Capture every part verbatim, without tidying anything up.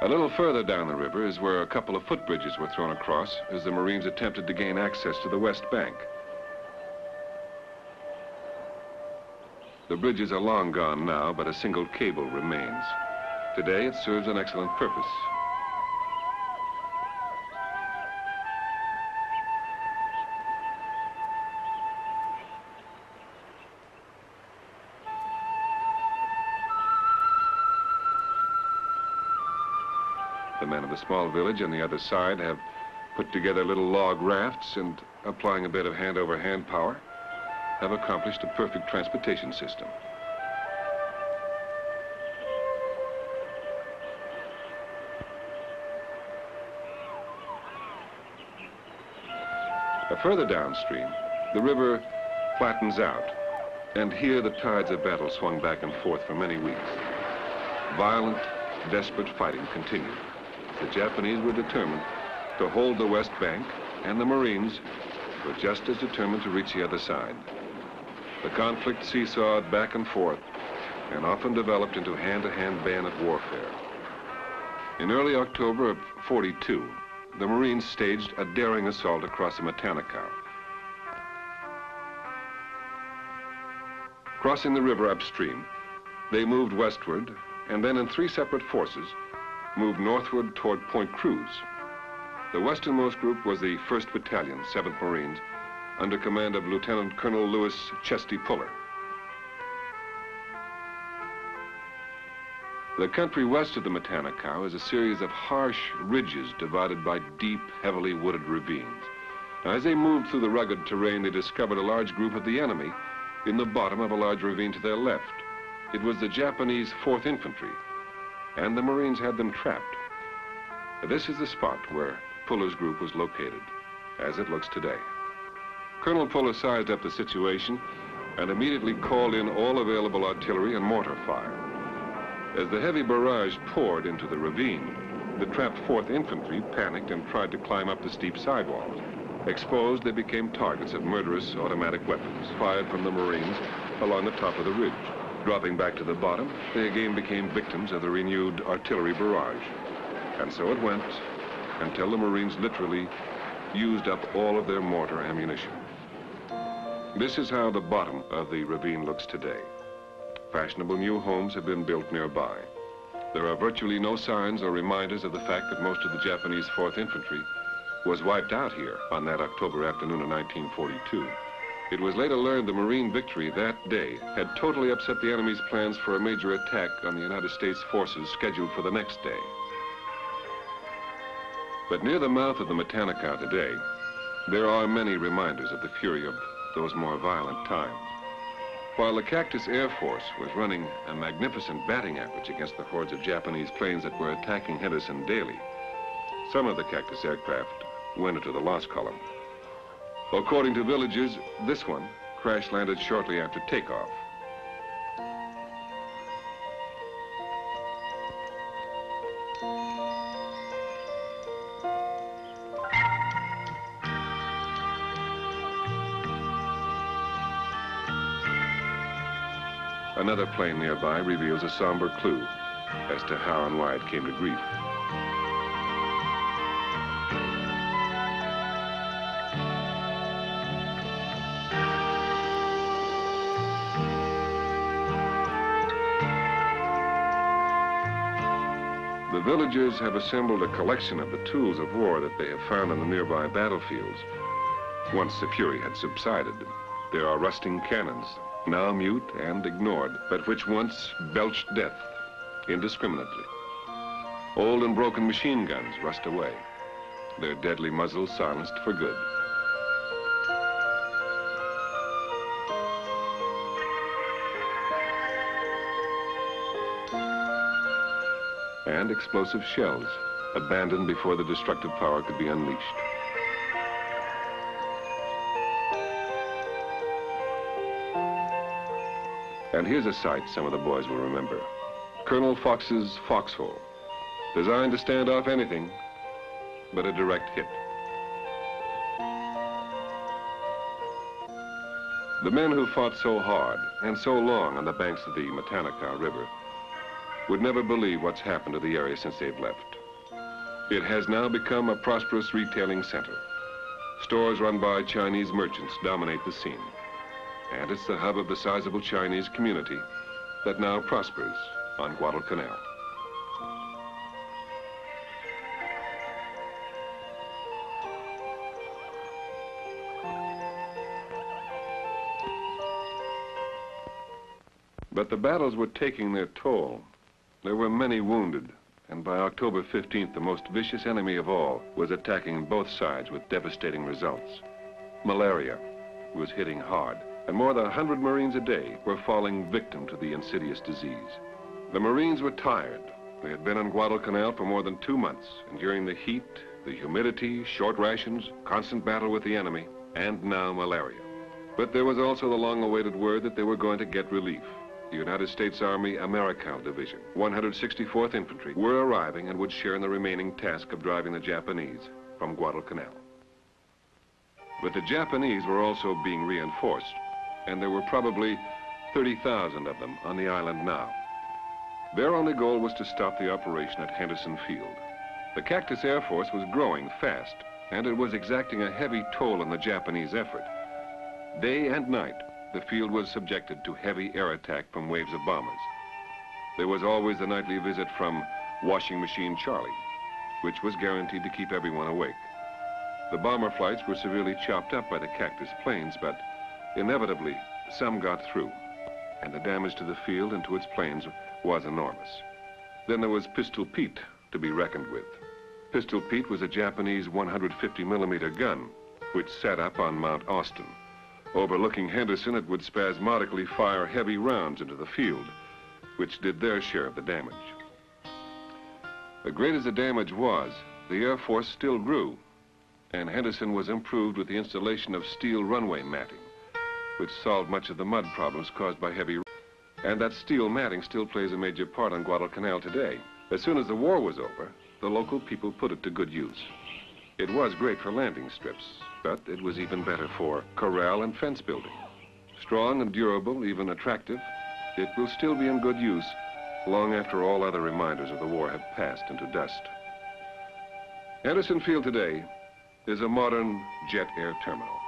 A little further down the river is where a couple of footbridges were thrown across as the Marines attempted to gain access to the west bank. The bridges are long gone now, but a single cable remains. Today, it serves an excellent purpose. The men of the small village on the other side have put together little log rafts and, applying a bit of hand-over-hand power, have accomplished a perfect transportation system. A further downstream, the river flattens out, and here the tides of battle swung back and forth for many weeks. Violent, desperate fighting continued. The Japanese were determined to hold the west bank, and the Marines were just as determined to reach the other side. The conflict seesawed back and forth and often developed into hand-to-hand bayonet warfare. In early October of forty-two, the Marines staged a daring assault across the Matanikau. Crossing the river upstream, they moved westward and then in three separate forces moved northward toward Point Cruz. The westernmost group was the first Battalion, seventh Marines, under command of Lieutenant Colonel Louis Chesty Puller. The country west of the Matanikau is a series of harsh ridges divided by deep, heavily wooded ravines. Now, as they moved through the rugged terrain, they discovered a large group of the enemy in the bottom of a large ravine to their left. It was the Japanese fourth Infantry, and the Marines had them trapped. This is the spot where Puller's group was located, as it looks today. Colonel Puller sized up the situation and immediately called in all available artillery and mortar fire. As the heavy barrage poured into the ravine, the trapped fourth Infantry panicked and tried to climb up the steep sidewalls. Exposed, they became targets of murderous automatic weapons fired from the Marines along the top of the ridge. Dropping back to the bottom, they again became victims of the renewed artillery barrage. And so it went until the Marines literally used up all of their mortar ammunition. This is how the bottom of the ravine looks today. Fashionable new homes have been built nearby. There are virtually no signs or reminders of the fact that most of the Japanese fourth Infantry was wiped out here on that October afternoon of nineteen forty-two. It was later learned the Marine victory that day had totally upset the enemy's plans for a major attack on the United States forces scheduled for the next day. But near the mouth of the Matanikau today, there are many reminders of the fury of those more violent times. While the Cactus Air Force was running a magnificent batting average against the hordes of Japanese planes that were attacking Henderson daily, some of the Cactus aircraft went into the loss column. According to villagers, this one crash landed shortly after takeoff. Another plane nearby reveals a somber clue as to how and why it came to grief. The villagers have assembled a collection of the tools of war that they have found on the nearby battlefields. Once the fury had subsided, there are rusting cannons, now mute and ignored, but which once belched death indiscriminately. Old and broken machine guns rust away, their deadly muzzles silenced for good. And explosive shells, abandoned before the destructive power could be unleashed. And here's a sight some of the boys will remember. Colonel Fox's foxhole, designed to stand off anything but a direct hit. The men who fought so hard and so long on the banks of the Matanikau River would never believe what's happened to the area since they've left. It has now become a prosperous retailing center. Stores run by Chinese merchants dominate the scene. And it's the hub of the sizable Chinese community that now prospers on Guadalcanal. But the battles were taking their toll. There were many wounded, and by October fifteenth, the most vicious enemy of all was attacking both sides with devastating results. Malaria was hitting hard, and more than one hundred Marines a day were falling victim to the insidious disease. The Marines were tired. They had been on Guadalcanal for more than two months, and during the heat, the humidity, short rations, constant battle with the enemy, and now malaria. But there was also the long-awaited word that they were going to get relief. The United States Army Americal Division, one hundred sixty-fourth Infantry, were arriving and would share in the remaining task of driving the Japanese from Guadalcanal. But the Japanese were also being reinforced, and there were probably thirty thousand of them on the island now. Their only goal was to stop the operation at Henderson Field. The Cactus Air Force was growing fast, and it was exacting a heavy toll on the Japanese effort. Day and night, the field was subjected to heavy air attack from waves of bombers. There was always the nightly visit from Washing Machine Charlie, which was guaranteed to keep everyone awake. The bomber flights were severely chopped up by the Cactus planes, but inevitably, some got through, and the damage to the field and to its planes was enormous. Then there was Pistol Pete to be reckoned with. Pistol Pete was a Japanese one hundred fifty millimeter gun, which sat up on Mount Austin. Overlooking Henderson, it would spasmodically fire heavy rounds into the field, which did their share of the damage. But great as the damage was, the Air Force still grew, and Henderson was improved with the installation of steel runway matting, which solved much of the mud problems caused by heavy rain. And that steel matting still plays a major part on Guadalcanal today. As soon as the war was over, the local people put it to good use. It was great for landing strips, but it was even better for corral and fence building. Strong and durable, even attractive, it will still be in good use long after all other reminders of the war have passed into dust. Anderson Field today is a modern jet air terminal.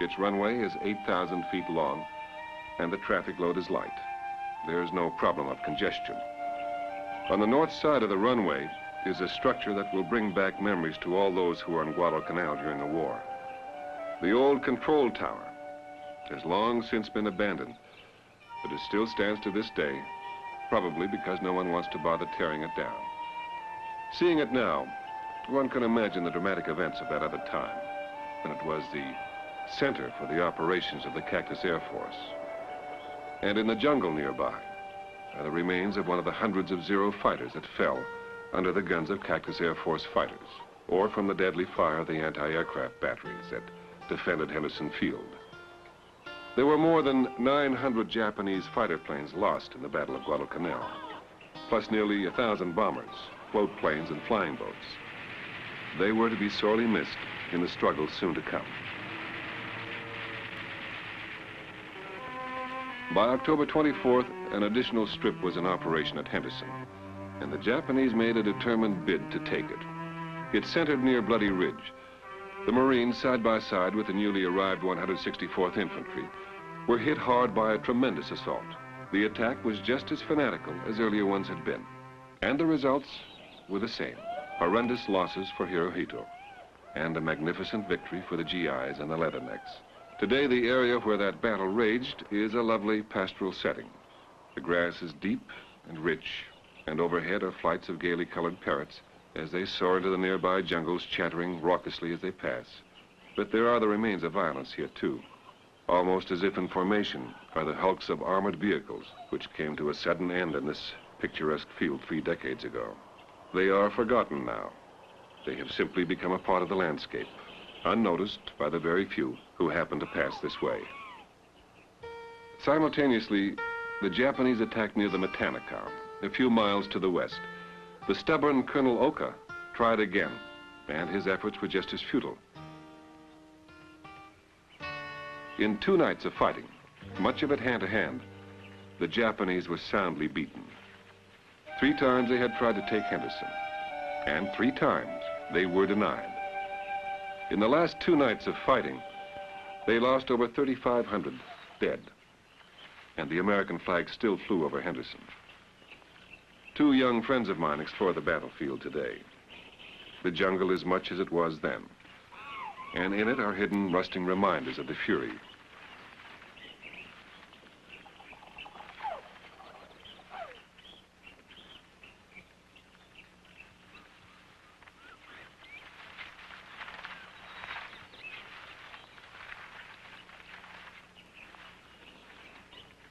Its runway is eight thousand feet long, and the traffic load is light. There is no problem of congestion. On the north side of the runway is a structure that will bring back memories to all those who were on Guadalcanal during the war. The old control tower has long since been abandoned, but it still stands to this day, probably because no one wants to bother tearing it down. Seeing it now, one can imagine the dramatic events of that other time, when it was the center for the operations of the Cactus Air Force. And in the jungle nearby are the remains of one of the hundreds of Zero fighters that fell under the guns of Cactus Air Force fighters, or from the deadly fire of the anti-aircraft batteries that defended Henderson Field. There were more than nine hundred Japanese fighter planes lost in the Battle of Guadalcanal, plus nearly a thousand bombers, float planes, and flying boats. They were to be sorely missed in the struggle soon to come. By October twenty-fourth, an additional strip was in operation at Henderson, and the Japanese made a determined bid to take it. It centered near Bloody Ridge. The Marines, side by side with the newly arrived one hundred sixty-fourth Infantry, were hit hard by a tremendous assault. The attack was just as fanatical as earlier ones had been, and the results were the same. Horrendous losses for Hirohito, and a magnificent victory for the G Is and the Leathernecks. Today, the area where that battle raged is a lovely pastoral setting. The grass is deep and rich, and overhead are flights of gaily colored parrots as they soar into the nearby jungles, chattering raucously as they pass. But there are the remains of violence here, too. Almost as if in formation are the hulks of armored vehicles, which came to a sudden end in this picturesque field three decades ago. They are forgotten now. They have simply become a part of the landscape, unnoticed by the very few who happen to pass this way. Simultaneously, the Japanese attacked near the Matanikau, a few miles to the west. The stubborn Colonel Oka tried again, and his efforts were just as futile. In two nights of fighting, much of it hand-to-hand, the Japanese were soundly beaten. Three times they had tried to take Henderson, and three times they were denied. In the last two nights of fighting, they lost over thirty-five hundred dead, and the American flag still flew over Henderson. Two young friends of mine explore the battlefield today. The jungle is much as it was then, and in it are hidden rusting reminders of the fury.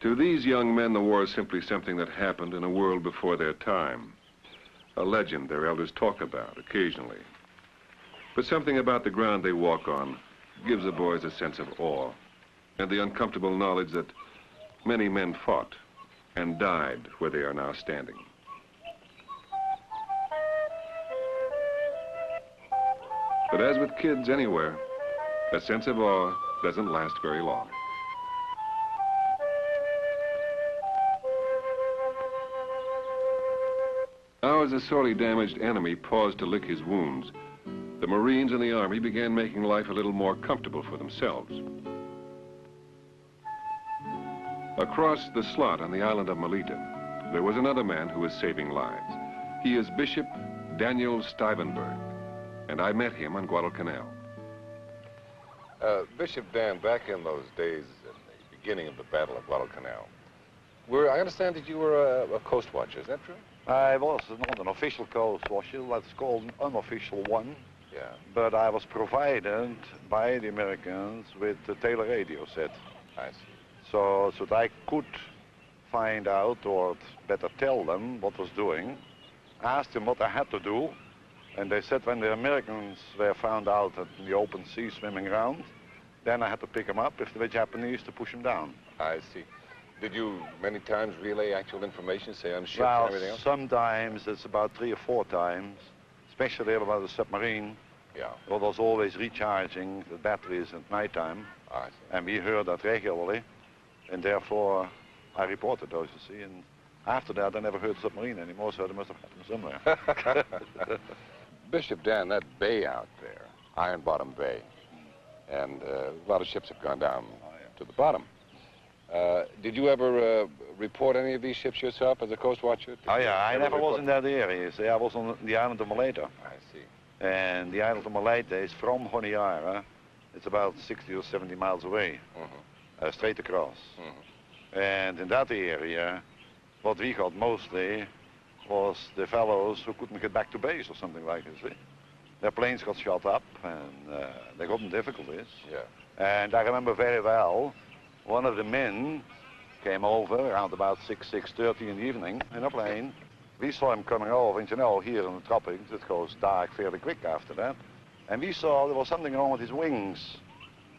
To these young men, the war is simply something that happened in a world before their time, a legend their elders talk about occasionally. But something about the ground they walk on gives the boys a sense of awe and the uncomfortable knowledge that many men fought and died where they are now standing. But as with kids anywhere, a sense of awe doesn't last very long. Now, as the sorely damaged enemy paused to lick his wounds, the Marines and the Army began making life a little more comfortable for themselves. Across the slot on the island of Malaita, there was another man who was saving lives. He is Bishop Daniel Stivenberg, and I met him on Guadalcanal. Uh, Bishop Dan, back in those days, at the beginning of the Battle of Guadalcanal, were, I understand that you were a, a coast watcher, is that true? I was not an official coast watcher, let's call an unofficial one. Yeah. But I was provided by the Americans with the Taylor radio set. I see. So, so that I could find out, or better tell them what was doing, asked them what I had to do, and they said when the Americans were found out in the open sea swimming around, then I had to pick them up, if they were Japanese, to push them down. I see. Did you many times relay actual information, say on ships well, and everything else? Sometimes it's about three or four times, especially about the submarine. Yeah. Well, there's always recharging the batteries at night time. I see. And we heard that regularly, and therefore I reported those, you see. And after that, I never heard submarine anymore, so they must have had them somewhere. Bishop Dan, that bay out there, Iron Bottom Bay, and uh, a lot of ships have gone down oh, yeah. to the bottom. Uh, did you ever uh, report any of these ships yourself as a coast watcher? Did oh, yeah, I never was in that area, you see. I was on the island of Malaita. I see. And the island of Malaita is from Honiara. It's about sixty or seventy miles away, mm-hmm. uh, straight across. Mm-hmm. And in that area, what we got mostly was the fellows who couldn't get back to base or something like this. Their planes got shot up, and uh, they got in difficulties. Yeah. And I remember very well, one of the men came over around about six, six thirty in the evening in a plane. We saw him coming over, and you know, here in the tropics, it goes dark fairly quick after that. And we saw there was something wrong with his wings.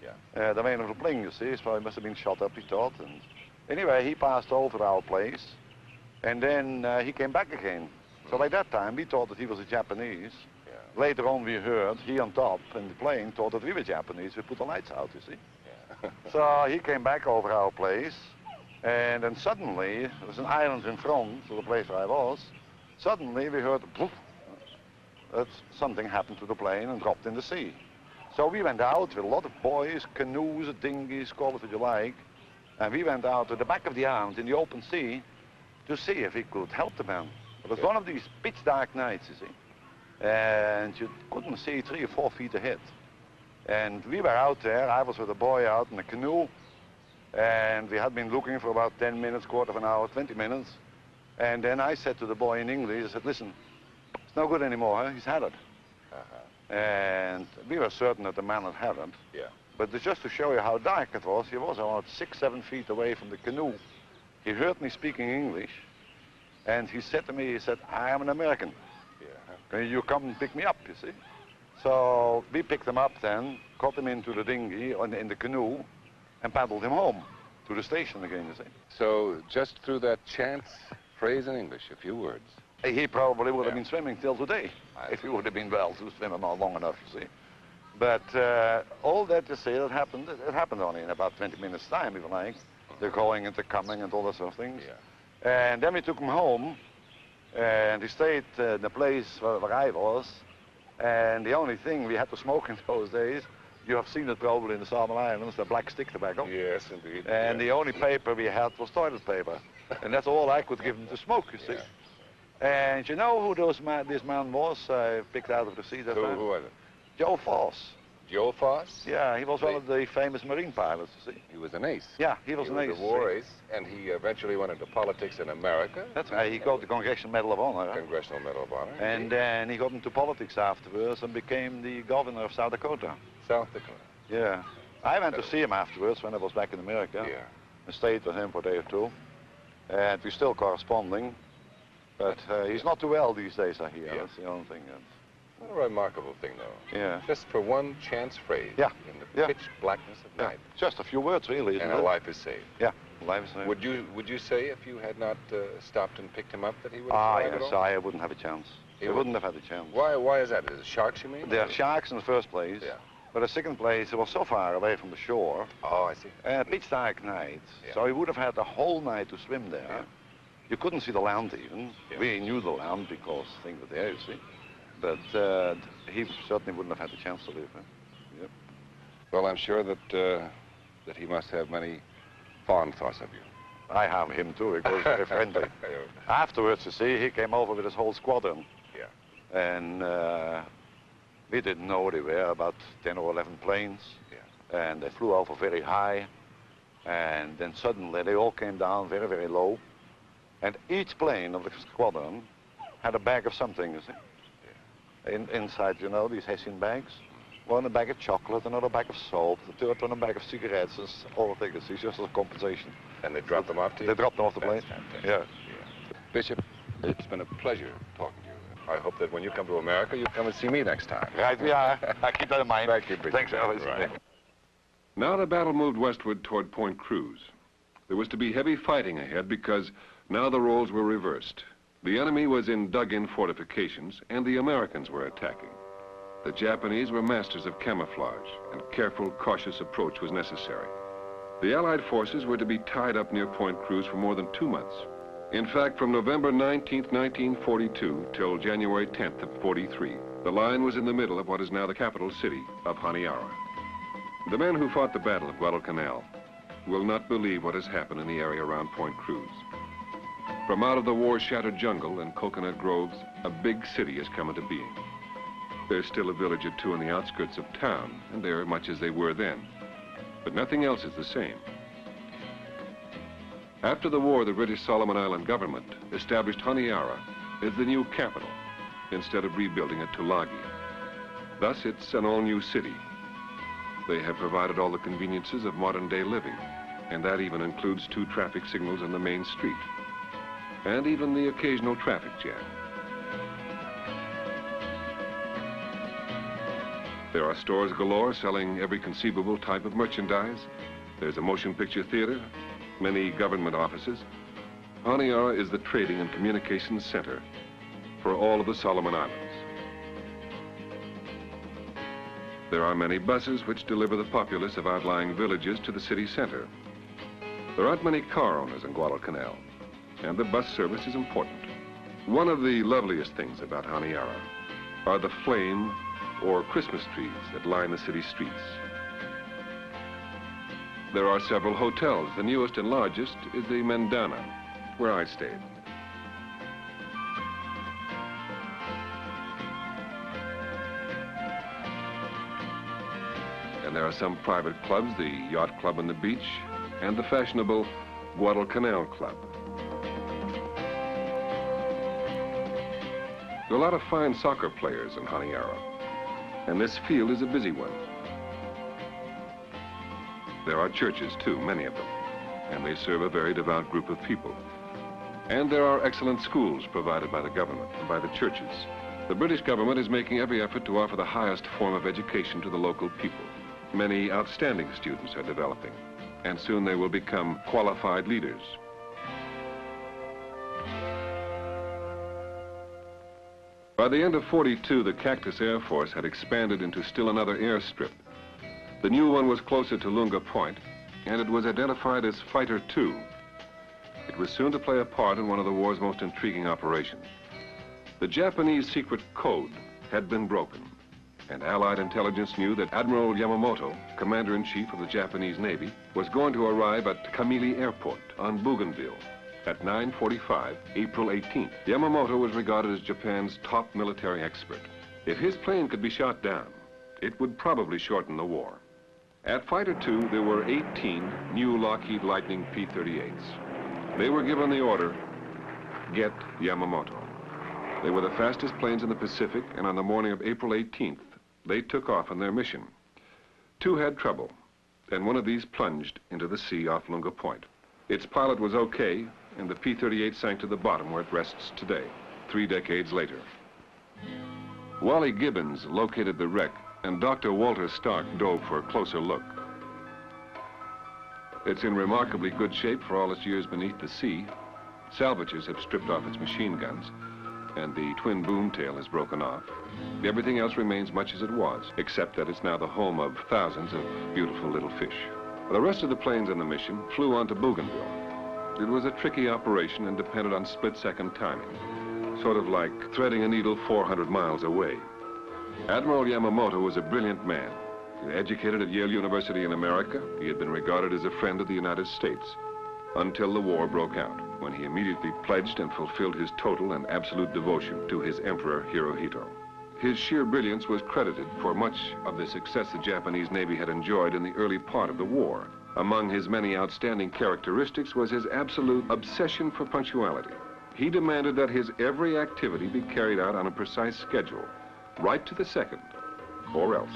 Yeah. Uh, the man of the plane, you see, so he must have been shot up, he thought. And anyway, he passed over our place, and then uh, he came back again. So by that time, we thought that he was a Japanese. Yeah. Later on, we heard he on top in the plane thought that we were Japanese. We put the lights out, you see. So he came back over our place, and then suddenly, there was an island in front of the place where I was. Suddenly we heard poof, that something happened to the plane and dropped in the sea. So we went out with a lot of boys, canoes, dinghies, call it what you like, and we went out to the back of the island in the open sea to see if we could help the man. It was one of these pitch dark nights, you see, and you couldn't see three or four feet ahead. And we were out there, I was with a boy out in a canoe, and we had been looking for about ten minutes, quarter of an hour, twenty minutes. And then I said to the boy in English, I said, listen, it's no good anymore, huh? He's had it. Uh-huh. And we were certain that the man had had it. Yeah. But just to show you how dark it was, he was about six, seven feet away from the canoe. He heard me speaking English, and he said to me, he said, I am an American. Yeah. Can you come and pick me up, you see? So we picked him up then, got him into the dinghy, on, in the canoe, and paddled him home to the station again, you see. So just through that chance phrase in English, a few words. He probably would yeah. have been swimming till today, I if he would have been well to swim not long enough, you see. But uh, all that, you see, that happened, it happened only in about twenty minutes' time, if you like. The going and the coming and all that sort of things. Yeah. And then we took him home, and he stayed uh, in the place where I was. And the only thing we had to smoke in those days, you have seen it probably in the Solomon Islands, the black stick tobacco. Yes, indeed. And yeah. the only paper we had was toilet paper. And that's all I could give him to smoke, you see. Yeah. And you know who those ma this man was I picked out of the sea that who, time? Who was it? Joe Foss. Joe Foss? Yeah, he was one of the famous Marine pilots, you see. He was an ace. Yeah, he was he an ace. He was a war ace, and he eventually went into politics in America. That's right. He got the Congressional Medal of Honor. Congressional Medal of Honor. And then he got into politics afterwards and became the governor of South Dakota. South Dakota. Yeah. I went to see him afterwards when I was back in America. Yeah. I stayed with him for a day or two. And we're still corresponding. But uh, he's not too well these days, I hear. Yeah. That's the only thing. That's what a remarkable thing, though. Yeah. Just for one chance phrase. Yeah. In the yeah. pitch blackness of night. Yeah. Just a few words, really, isn't it? And a life is saved. Yeah. Life is saved. Would you would you say if you had not uh, stopped and picked him up that he would have ah, yes, at all? I wouldn't have a chance. He I wouldn't, wouldn't have had a chance. Why? Why is that? Is it sharks, you mean? There are sharks in the first place. Yeah. But the second place, it was so far away from the shore. Oh, I see. Uh, pitch dark night. Yeah. So he would have had the whole night to swim there. Yeah. You couldn't see the land even. Yeah. We knew the land because things were there, you see. But uh, he certainly wouldn't have had the chance to leave. Huh? Yep. Well, I'm sure that uh, that he must have many fond thoughts of you. I have him too. He goes very friendly. Afterwards, you see, he came over with his whole squadron. Yeah. And uh, we didn't know they were about ten or eleven planes. Yeah. And they flew over very high. And then suddenly they all came down very, very low. And each plane of the squadron had a bag of something, you see. In, inside, you know, these Hessian bags. One a bag of chocolate, another bag of soap, the third one a bag of cigarettes, and all the things. It's just as a compensation. And they dropped them off to you? They dropped them off the plane. Yeah. yeah. Bishop, it's been a pleasure talking to you. I hope that when you come to America, you come and see me next time. Right, we are. I keep that in mind. Thank you, Bishop. Thanks, Elvis. Right. Now the battle moved westward toward Point Cruz. There was to be heavy fighting ahead because now the roles were reversed. The enemy was in dug-in fortifications, and the Americans were attacking. The Japanese were masters of camouflage, and careful, cautious approach was necessary. The Allied forces were to be tied up near Point Cruz for more than two months. In fact, from November nineteenth, nineteen forty-two, till January tenth of forty-three, the line was in the middle of what is now the capital city of Honiara. The men who fought the Battle of Guadalcanal will not believe what has happened in the area around Point Cruz. From out of the war-shattered jungle and coconut groves, a big city has come into being. There's still a village or two on the outskirts of town, and they are much as they were then. But nothing else is the same. After the war, the British Solomon Island government established Honiara as the new capital, instead of rebuilding it to Tulagi. Thus, it's an all-new city. They have provided all the conveniences of modern-day living, and that even includes two traffic signals on the main street, and even the occasional traffic jam. There are stores galore selling every conceivable type of merchandise. There's a motion picture theater, many government offices. Honiara is the trading and communications center for all of the Solomon Islands. There are many buses which deliver the populace of outlying villages to the city center. There aren't many car owners in Guadalcanal, and the bus service is important. One of the loveliest things about Honiara are the flame or Christmas trees that line the city streets. There are several hotels. The newest and largest is the Mendana, where I stayed. And there are some private clubs, the Yacht Club on the beach, and the fashionable Guadalcanal Club. There are a lot of fine soccer players in Honiara, and this field is a busy one. There are churches, too, many of them, and they serve a very devout group of people. And there are excellent schools provided by the government and by the churches. The British government is making every effort to offer the highest form of education to the local people. Many outstanding students are developing, and soon they will become qualified leaders. By the end of forty-two, the Cactus Air Force had expanded into still another airstrip. The new one was closer to Lunga Point, and it was identified as Fighter two. It was soon to play a part in one of the war's most intriguing operations. The Japanese secret code had been broken, and Allied intelligence knew that Admiral Yamamoto, Commander-in-Chief of the Japanese Navy, was going to arrive at Kamili Airport on Bougainville at nine forty-five, April eighteenth. Yamamoto was regarded as Japan's top military expert. If his plane could be shot down, it would probably shorten the war. At Fighter two, there were eighteen new Lockheed Lightning P thirty-eights. They were given the order, get Yamamoto. They were the fastest planes in the Pacific, and on the morning of April eighteenth, they took off on their mission. Two had trouble, and one of these plunged into the sea off Lunga Point. Its pilot was okay, and the P thirty-eight sank to the bottom where it rests today, three decades later. Wally Gibbons located the wreck, and Doctor Walter Stark dove for a closer look. It's in remarkably good shape for all its years beneath the sea. Salvagers have stripped off its machine guns, and the twin boom tail is broken off. Everything else remains much as it was, except that it's now the home of thousands of beautiful little fish. The rest of the planes on the mission flew on to Bougainville. It was a tricky operation and depended on split-second timing, sort of like threading a needle four hundred miles away. Admiral Yamamoto was a brilliant man. Educated at Yale University in America, he had been regarded as a friend of the United States until the war broke out, when he immediately pledged and fulfilled his total and absolute devotion to his Emperor Hirohito. His sheer brilliance was credited for much of the success the Japanese Navy had enjoyed in the early part of the war. Among his many outstanding characteristics was his absolute obsession for punctuality. He demanded that his every activity be carried out on a precise schedule, right to the second, or else.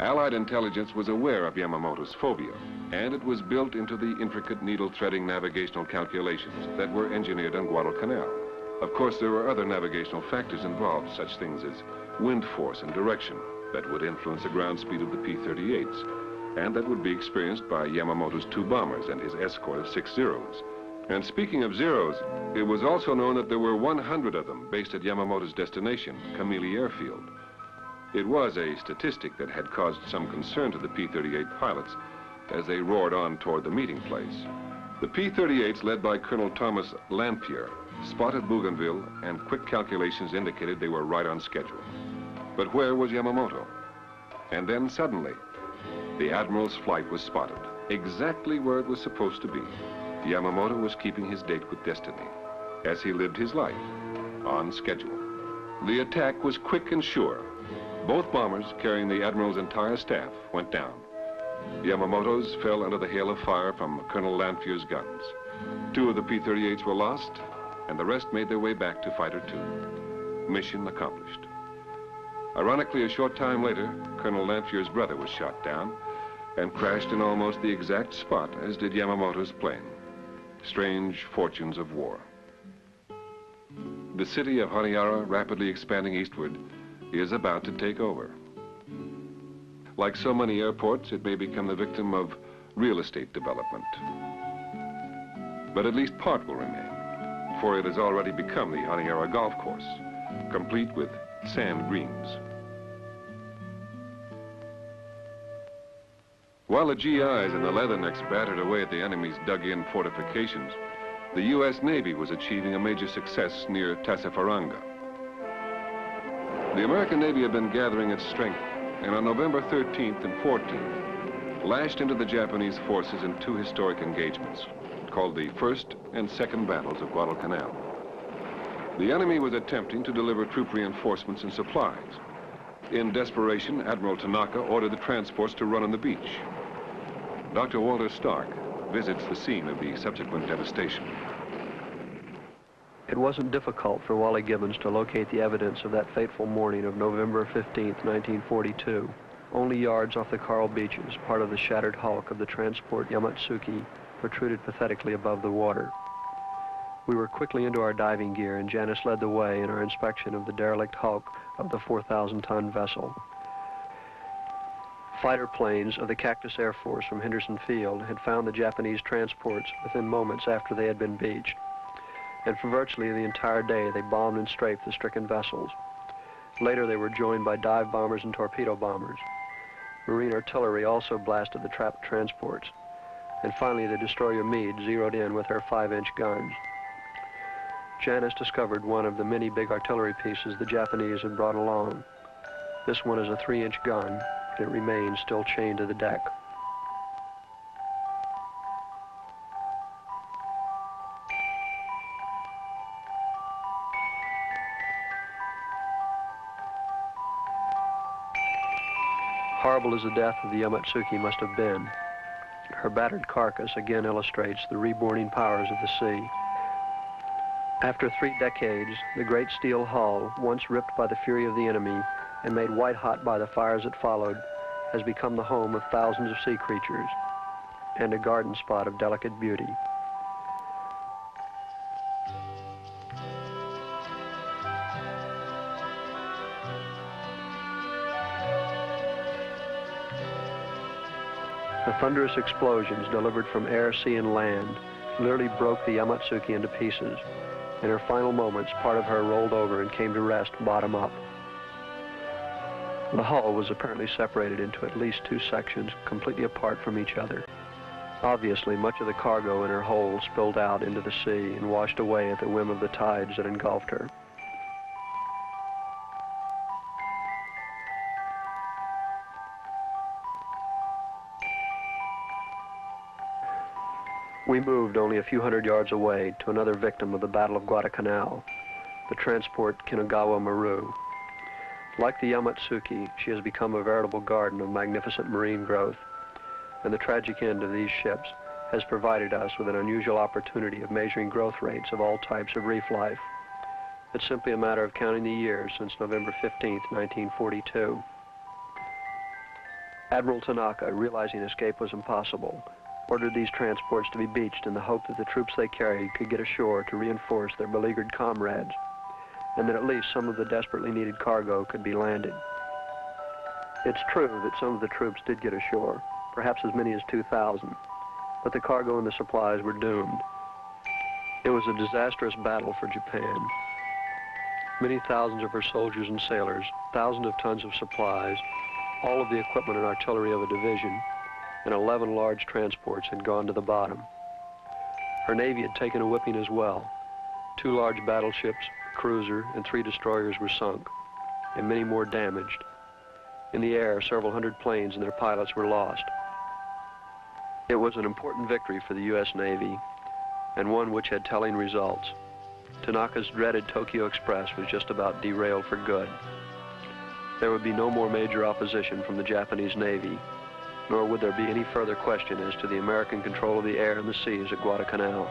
Allied intelligence was aware of Yamamoto's phobia, and it was built into the intricate needle-threading navigational calculations that were engineered on Guadalcanal. Of course, there were other navigational factors involved, such things as wind force and direction that would influence the ground speed of the P thirty-eights, and that would be experienced by Yamamoto's two bombers and his escort of six Zeros. And speaking of Zeros, it was also known that there were one hundred of them based at Yamamoto's destination, Kamili Airfield. It was a statistic that had caused some concern to the P thirty-eight pilots as they roared on toward the meeting place. The P thirty-eights, led by Colonel Thomas Lampier, spotted Bougainville, and quick calculations indicated they were right on schedule. But where was Yamamoto? And then suddenly, the Admiral's flight was spotted, exactly where it was supposed to be. Yamamoto was keeping his date with destiny, as he lived his life, on schedule. The attack was quick and sure. Both bombers, carrying the Admiral's entire staff, went down. Yamamoto's fell under the hail of fire from Colonel Lanfear's guns. Two of the P thirty-eights were lost, and the rest made their way back to Fighter two. Mission accomplished. Ironically, a short time later, Colonel Lanfear's brother was shot down and crashed in almost the exact spot as did Yamamoto's plane. Strange fortunes of war. The city of Honiara, rapidly expanding eastward, is about to take over. Like so many airports, it may become the victim of real estate development. But at least part will remain, for it has already become the Honiara golf course, complete with sand greens. While the G Is and the Leathernecks battered away at the enemy's dug-in fortifications, the U S Navy was achieving a major success near Tassafaranga. The American Navy had been gathering its strength, and on November thirteenth and fourteenth, lashed into the Japanese forces in two historic engagements, called the First and Second Battles of Guadalcanal. The enemy was attempting to deliver troop reinforcements and supplies. In desperation, Admiral Tanaka ordered the transports to run on the beach. Doctor Walter Stark visits the scene of the subsequent devastation. It wasn't difficult for Wally Gibbons to locate the evidence of that fateful morning of November fifteenth, nineteen forty-two, only yards off the coral beaches, part of the shattered hulk of the transport Yamatsuki protruded pathetically above the water. We were quickly into our diving gear, and Janice led the way in our inspection of the derelict hulk of the four thousand ton vessel. Fighter planes of the Cactus Air Force from Henderson Field had found the Japanese transports within moments after they had been beached, and for virtually the entire day they bombed and strafed the stricken vessels. Later they were joined by dive bombers and torpedo bombers. Marine artillery also blasted the trapped transports. and finally the destroyer Meade zeroed in with her five inch guns. Janice discovered one of the many big artillery pieces the Japanese had brought along. This one is a three inch gun, and it remains still chained to the deck. Horrible as the death of the Yamatsuki must have been, her battered carcass again illustrates the reborning powers of the sea. After three decades, the great steel hull, once ripped by the fury of the enemy and made white-hot by the fires that followed, has become the home of thousands of sea creatures and a garden spot of delicate beauty. The thunderous explosions delivered from air, sea, and land literally broke the Yamatsuki into pieces. In her final moments, part of her rolled over and came to rest bottom up. The hull was apparently separated into at least two sections, completely apart from each other. Obviously, much of the cargo in her hold spilled out into the sea and washed away at the whim of the tides that engulfed her. We moved only a few hundred yards away to another victim of the Battle of Guadalcanal, the transport Kinugawa Maru. Like the Yamatsuki, she has become a veritable garden of magnificent marine growth, and the tragic end of these ships has provided us with an unusual opportunity of measuring growth rates of all types of reef life. It's simply a matter of counting the years since November fifteenth, nineteen forty-two. Admiral Tanaka, realizing escape was impossible, ordered these transports to be beached in the hope that the troops they carried could get ashore to reinforce their beleaguered comrades, and that at least some of the desperately needed cargo could be landed. It's true that some of the troops did get ashore, perhaps as many as two thousand, but the cargo and the supplies were doomed. It was a disastrous battle for Japan. Many thousands of her soldiers and sailors, thousands of tons of supplies, all of the equipment and artillery of a division, and eleven large transports had gone to the bottom. Her Navy had taken a whipping as well. Two large battleships, a cruiser, and three destroyers were sunk, and many more damaged. In the air, several hundred planes and their pilots were lost. It was an important victory for the U S Navy, and one which had telling results. Tanaka's dreaded Tokyo Express was just about derailed for good. There would be no more major opposition from the Japanese Navy, nor would there be any further question as to the American control of the air and the seas at Guadalcanal.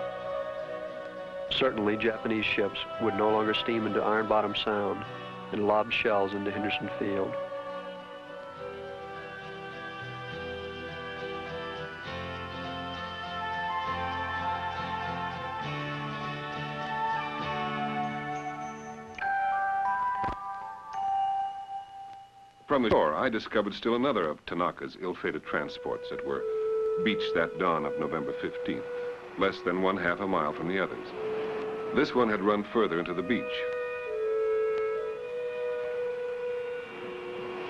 Certainly, Japanese ships would no longer steam into Iron Bottom Sound and lob shells into Henderson Field. From the shore, I discovered still another of Tanaka's ill-fated transports that were beached that dawn of November fifteenth, less than one half a mile from the others. This one had run further into the beach.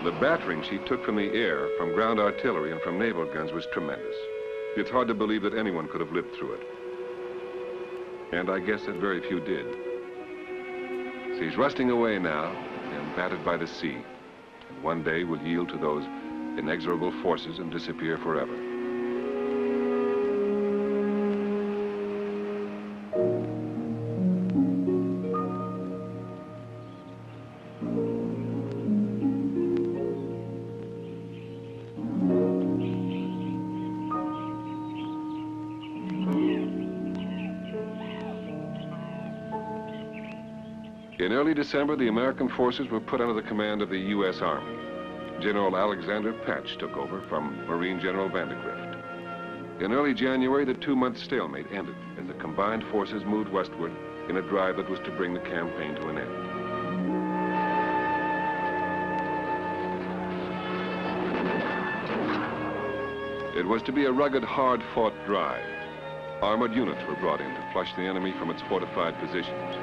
The battering she took from the air, from ground artillery, and from naval guns was tremendous. It's hard to believe that anyone could have lived through it. And I guess that very few did. She's rusting away now and battered by the sea. One day will yield to those inexorable forces and disappear forever. In early December, the American forces were put under the command of the U S Army. General Alexander Patch took over from Marine General Vandegrift. In early January, the two-month stalemate ended, and the combined forces moved westward in a drive that was to bring the campaign to an end. It was to be a rugged, hard-fought drive. Armored units were brought in to flush the enemy from its fortified positions.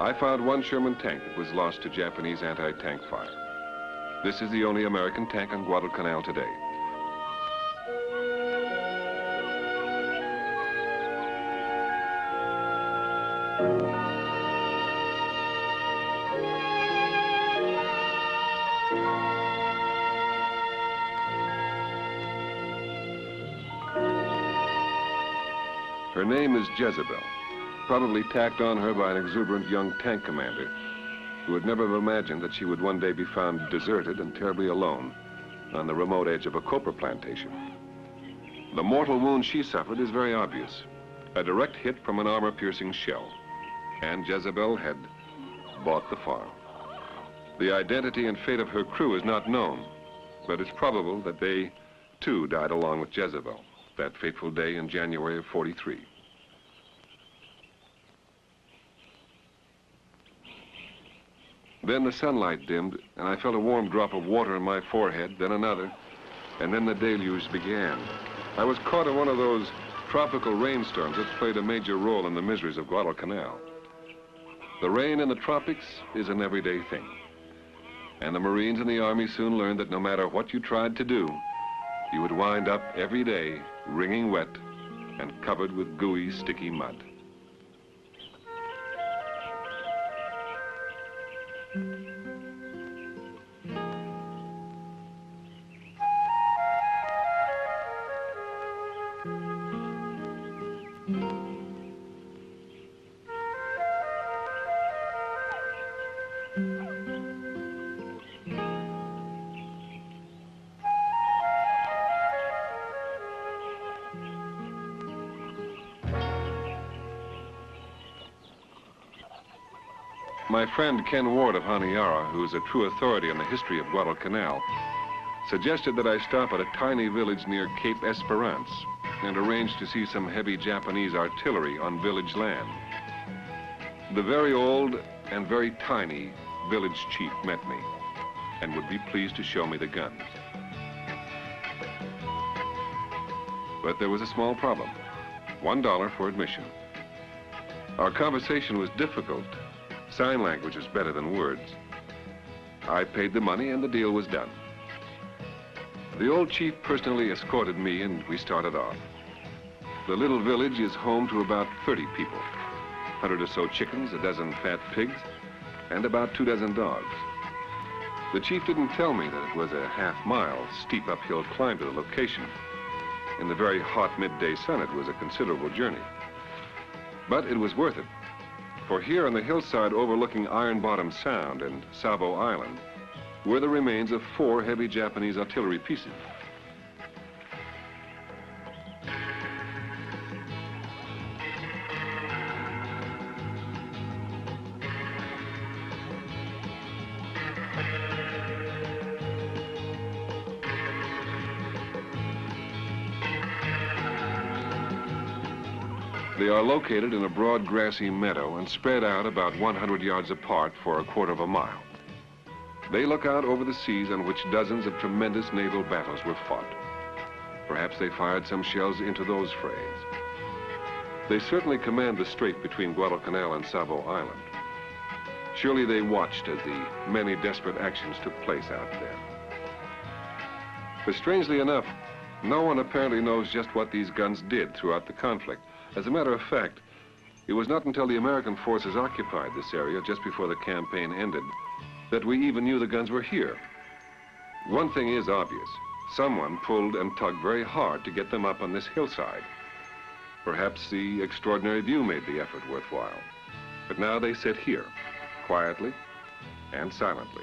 I found one Sherman tank that was lost to Japanese anti-tank fire. This is the only American tank on Guadalcanal today. Her name is Jezebel, probably tacked on her by an exuberant young tank commander who would never have imagined that she would one day be found deserted and terribly alone on the remote edge of a copra plantation. The mortal wound she suffered is very obvious, a direct hit from an armor-piercing shell, and Jezebel had bought the farm. The identity and fate of her crew is not known, but it's probable that they, too, died along with Jezebel that fateful day in January of forty-three. Then the sunlight dimmed, and I felt a warm drop of water on my forehead, then another, and then the deluge began. I was caught in one of those tropical rainstorms that played a major role in the miseries of Guadalcanal. The rain in the tropics is an everyday thing, and the Marines and the Army soon learned that no matter what you tried to do, you would wind up every day wringing wet and covered with gooey, sticky mud. My friend Ken Ward of Honiara, who is a true authority on the history of Guadalcanal, suggested that I stop at a tiny village near Cape Esperance and arrange to see some heavy Japanese artillery on village land. The very old and very tiny village chief met me and would be pleased to show me the guns. But there was a small problem, one dollar for admission. Our conversation was difficult. Sign language is better than words. I paid the money and the deal was done. The old chief personally escorted me and we started off. The little village is home to about thirty people, one hundred or so chickens, a dozen fat pigs, and about two dozen dogs. The chief didn't tell me that it was a half-mile steep uphill climb to the location. In the very hot midday sun, it was a considerable journey. But it was worth it. For here on the hillside overlooking Iron Bottom Sound and Savo Island were the remains of four heavy Japanese artillery pieces. They are located in a broad grassy meadow and spread out about one hundred yards apart for a quarter of a mile. They look out over the seas on which dozens of tremendous naval battles were fought. Perhaps they fired some shells into those frays. They certainly command the strait between Guadalcanal and Savo Island. Surely they watched as the many desperate actions took place out there. But strangely enough, no one apparently knows just what these guns did throughout the conflict. As a matter of fact, it was not until the American forces occupied this area just before the campaign ended that we even knew the guns were here. One thing is obvious. Someone pulled and tugged very hard to get them up on this hillside. Perhaps the extraordinary view made the effort worthwhile. But now they sit here, quietly and silently.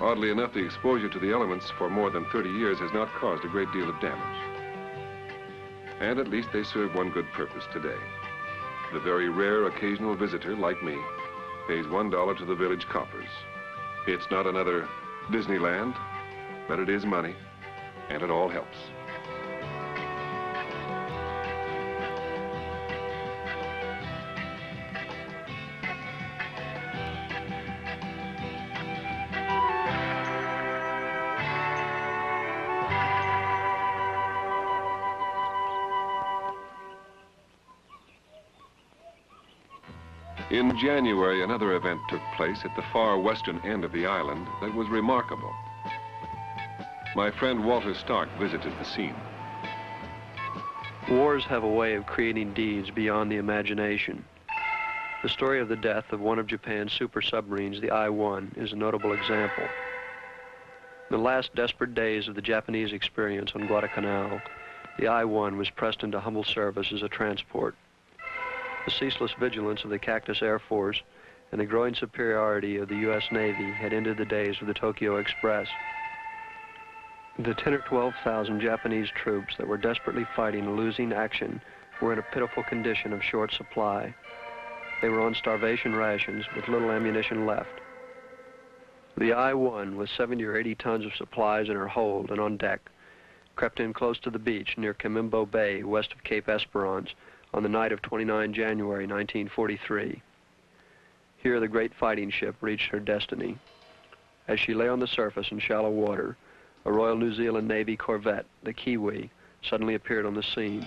Oddly enough, the exposure to the elements for more than thirty years has not caused a great deal of damage. And at least they serve one good purpose today. The very rare occasional visitor, like me, pays one dollar to the village coppers. It's not another Disneyland, but it is money, and it all helps. In January, another event took place at the far western end of the island that was remarkable. My friend Walter Stark visited the scene. Wars have a way of creating deeds beyond the imagination. The story of the death of one of Japan's super submarines, the I one, is a notable example. In the last desperate days of the Japanese experience on Guadalcanal, the I one was pressed into humble service as a transport. The ceaseless vigilance of the Cactus Air Force and the growing superiority of the U S Navy had ended the days of the Tokyo Express. The ten or twelve thousand Japanese troops that were desperately fighting a losing action were in a pitiful condition of short supply. They were on starvation rations with little ammunition left. The I one, with seventy or eighty tons of supplies in her hold and on deck, crept in close to the beach near Kimimbo Bay, west of Cape Esperance, on the night of the twenty-ninth of January nineteen forty-three. Here the great fighting ship reached her destiny. As she lay on the surface in shallow water, a Royal New Zealand Navy corvette, the Kiwi, suddenly appeared on the scene.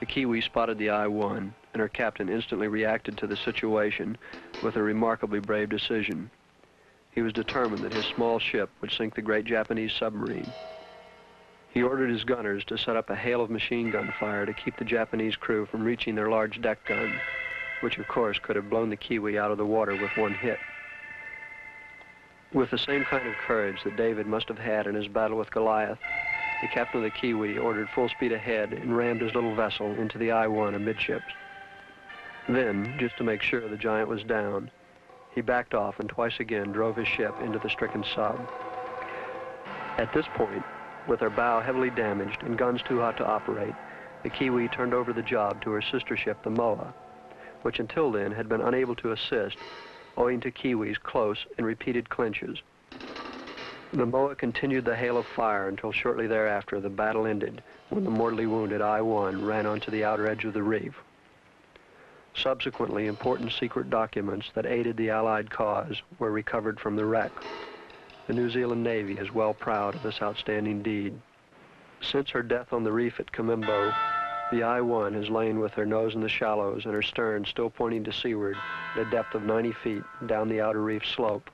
The Kiwi spotted the I one, and her captain instantly reacted to the situation with a remarkably brave decision. He was determined that his small ship would sink the great Japanese submarine. He ordered his gunners to set up a hail of machine gun fire to keep the Japanese crew from reaching their large deck gun, which of course could have blown the Kiwi out of the water with one hit. With the same kind of courage that David must have had in his battle with Goliath, the captain of the Kiwi ordered full speed ahead and rammed his little vessel into the I one amidships. Then, just to make sure the giant was down, he backed off and twice again drove his ship into the stricken sub. At this point, with her bow heavily damaged and guns too hot to operate, the Kiwi turned over the job to her sister ship, the M O A, which until then had been unable to assist owing to Kiwi's close and repeated clinches. The M O A continued the hail of fire until shortly thereafter the battle ended when the mortally wounded I one ran onto the outer edge of the reef. Subsequently, important secret documents that aided the Allied cause were recovered from the wreck. The New Zealand Navy is well proud of this outstanding deed. Since her death on the reef at Kimimbo, the I one has lain with her nose in the shallows and her stern still pointing to seaward at a depth of ninety feet down the outer reef slope.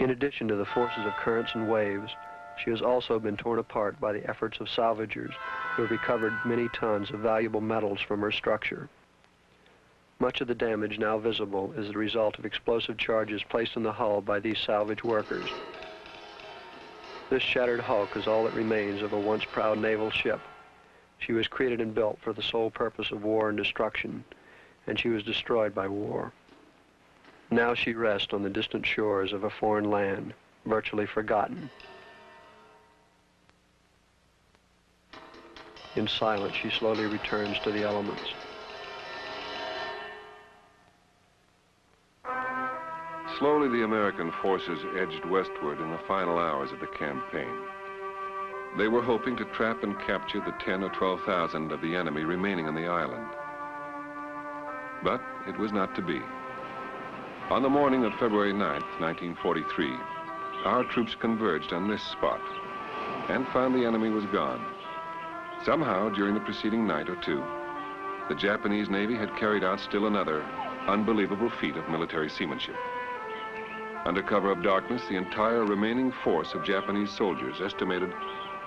In addition to the forces of currents and waves, she has also been torn apart by the efforts of salvagers who have recovered many tons of valuable metals from her structure. Much of the damage now visible is the result of explosive charges placed in the hull by these salvage workers. This shattered hulk is all that remains of a once proud naval ship. She was created and built for the sole purpose of war and destruction, and she was destroyed by war. Now she rests on the distant shores of a foreign land, virtually forgotten. In silence, she slowly returns to the elements. Slowly, the American forces edged westward in the final hours of the campaign. They were hoping to trap and capture the ten or twelve thousand of the enemy remaining on the island. But it was not to be. On the morning of February ninth, nineteen forty-three, our troops converged on this spot and found the enemy was gone. Somehow, during the preceding night or two, the Japanese Navy had carried out still another unbelievable feat of military seamanship. Under cover of darkness, the entire remaining force of Japanese soldiers, estimated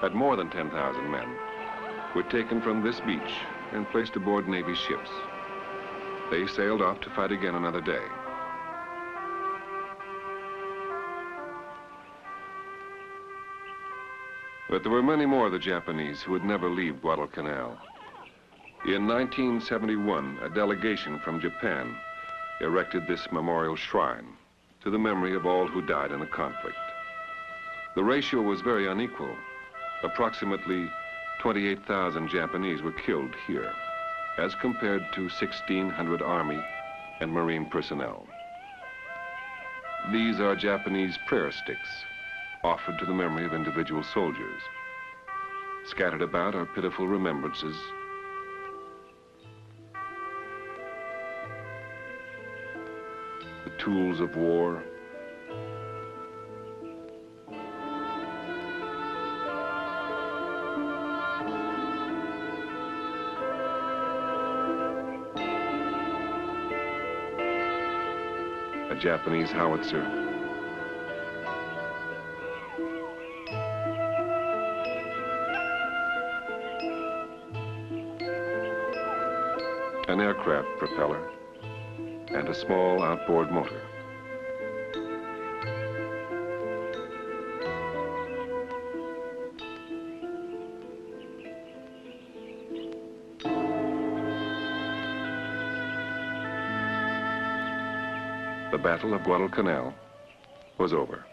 at more than ten thousand men, were taken from this beach and placed aboard Navy ships. They sailed off to fight again another day. But there were many more of the Japanese who would never leave Guadalcanal. In nineteen seventy-one, a delegation from Japan erected this memorial shrine to the memory of all who died in the conflict. The ratio was very unequal. Approximately twenty-eight thousand Japanese were killed here, as compared to sixteen hundred Army and Marine personnel. These are Japanese prayer sticks, offered to the memory of individual soldiers. Scattered about are pitiful remembrances. The tools of war, a Japanese howitzer. An aircraft propeller and a small outboard motor. The Battle of Guadalcanal was over.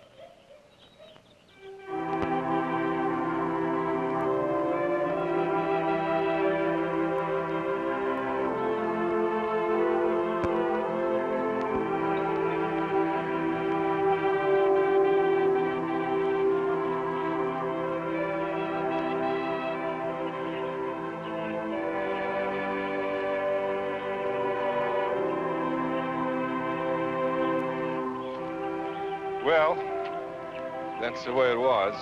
That's the way it was.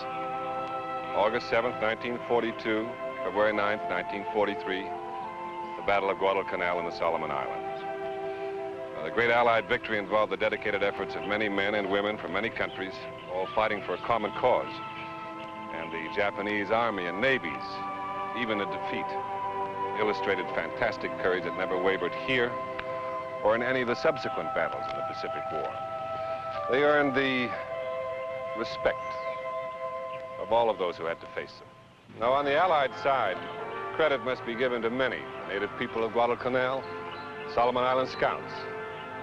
August seventh, nineteen forty-two, February ninth, nineteen forty-three, the Battle of Guadalcanal in the Solomon Islands. Uh, the great Allied victory involved the dedicated efforts of many men and women from many countries, all fighting for a common cause. And the Japanese army and navies, even at defeat, illustrated fantastic courage that never wavered here or in any of the subsequent battles in the Pacific War. They earned the respect of all of those who had to face them. Now, on the Allied side, credit must be given to many, the native people of Guadalcanal, Solomon Island scouts,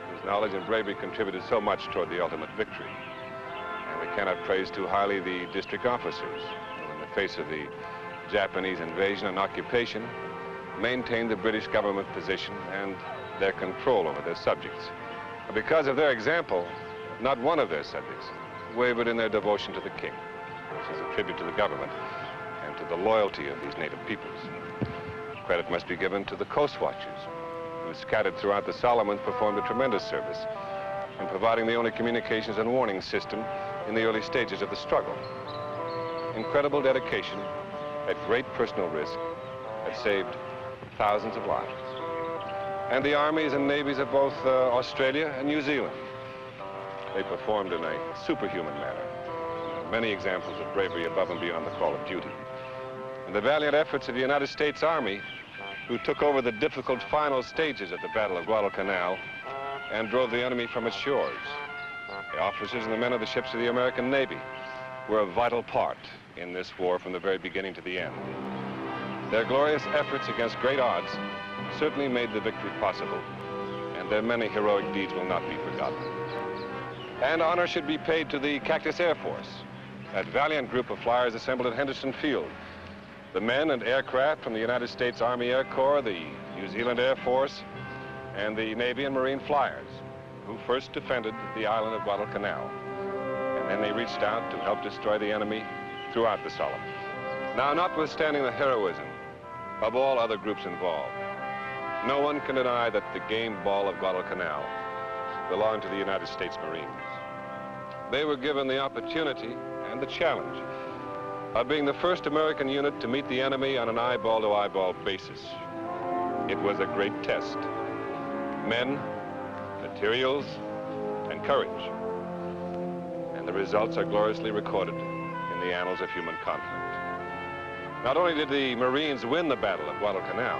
whose knowledge and bravery contributed so much toward the ultimate victory. And we cannot praise too highly the district officers, who in the face of the Japanese invasion and occupation, maintained the British government position and their control over their subjects. And because of their example, not one of their subjects wavered in their devotion to the king, which is a tribute to the government and to the loyalty of these native peoples. Credit must be given to the coast watchers, who scattered throughout the Solomons performed a tremendous service in providing the only communications and warning system in the early stages of the struggle. Incredible dedication at great personal risk had saved thousands of lives. And the armies and navies of both uh, Australia and New Zealand, they performed in a superhuman manner. Many examples of bravery above and beyond the call of duty. And the valiant efforts of the United States Army, who took over the difficult final stages of the Battle of Guadalcanal and drove the enemy from its shores. The officers and the men of the ships of the American Navy were a vital part in this war from the very beginning to the end. Their glorious efforts against great odds certainly made the victory possible, and their many heroic deeds will not be forgotten. And honor should be paid to the Cactus Air Force, that valiant group of flyers assembled at Henderson Field. The men and aircraft from the United States Army Air Corps, the New Zealand Air Force, and the Navy and Marine flyers, who first defended the island of Guadalcanal. And then they reached out to help destroy the enemy throughout the Solomons. Now, notwithstanding the heroism of all other groups involved, no one can deny that the game ball of Guadalcanal belonged to the United States Marines. They were given the opportunity and the challenge of being the first American unit to meet the enemy on an eyeball-to-eyeball basis. It was a great test. Men, materials, and courage. And the results are gloriously recorded in the annals of human conflict. Not only did the Marines win the Battle of Guadalcanal,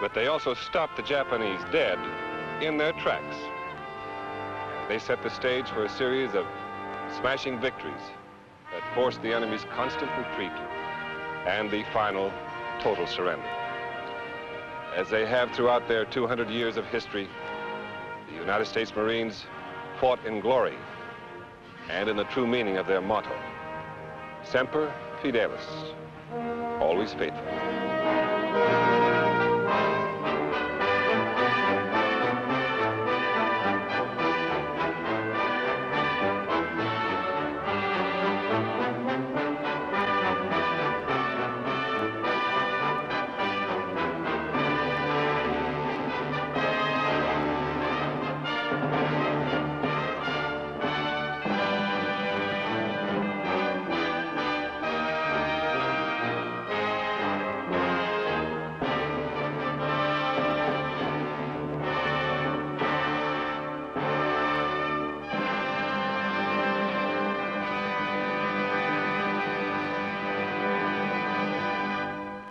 but they also stopped the Japanese dead in their tracks. They set the stage for a series of smashing victories that forced the enemy's constant retreat and the final total surrender. As they have throughout their two hundred years of history, the United States Marines fought in glory and in the true meaning of their motto, Semper Fidelis, always faithful.